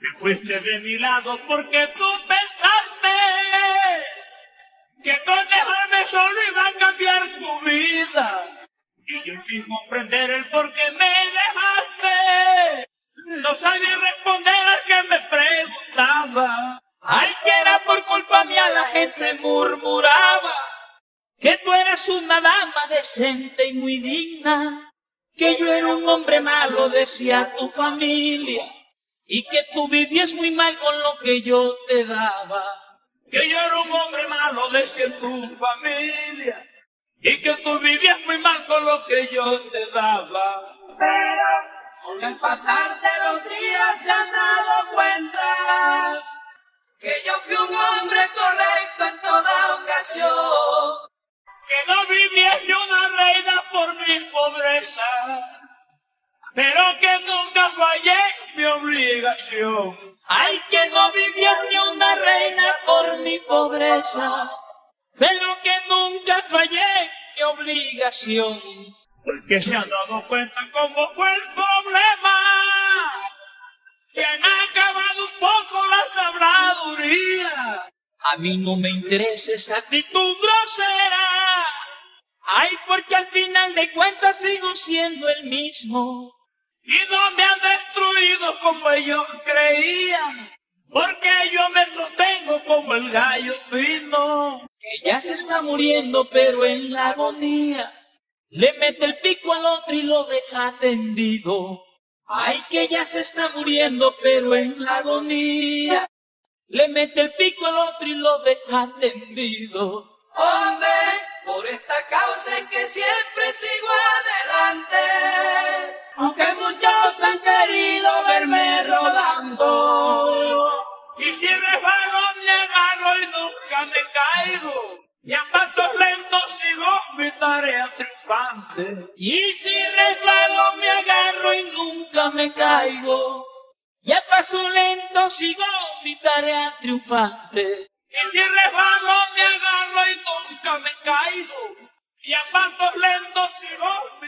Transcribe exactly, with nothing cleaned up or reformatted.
Te fuiste de mi lado porque tú pensaste que con dejarme solo iba a cambiar tu vida. Y yo sin comprender el por qué me dejaste, no sabía responder al que me preguntaba. Ay, que era por culpa mía, la gente murmuraba que tú eras una dama decente y muy digna, que yo era un hombre malo, decía tu familia, y que tú vivías muy mal con lo que yo te daba. Que yo era un hombre malo, decía tu familia, y que tú vivías muy mal con lo que yo te daba. Pero con el pasar de los días se han dado cuenta que yo fui un hombre correcto en toda ocasión, que no vivía ni una reina por mi pobreza, pero que nunca fallé mi obligación. Ay, que no vivía ni una reina por mi pobreza, pero que nunca fallé mi obligación. Porque se han dado cuenta cómo fue el problema, se han acabado un poco las habladurías. A mí no me interesa esa actitud grosera, ay, porque al final de cuentas sigo siendo el mismo. Y no me han destruido como ellos creían, porque yo me sostengo como el gallo fino, que ya se está muriendo pero en la agonía le mete el pico al otro y lo deja tendido. Ay, que ya se está muriendo pero en la agonía le mete el pico al otro y lo deja tendido. Hombre, por esta causa es que siempre sigo adelante, aunque muchos han querido verme rodando. Y si resbalo me agarro y nunca me caigo, y a pasos lentos sigo mi tarea triunfante. Y si resbalo me agarro y nunca me caigo, y a pasos lentos sigo mi tarea triunfante. Y si resbalo me agarro y nunca me caigo, y a pasos lentos sigo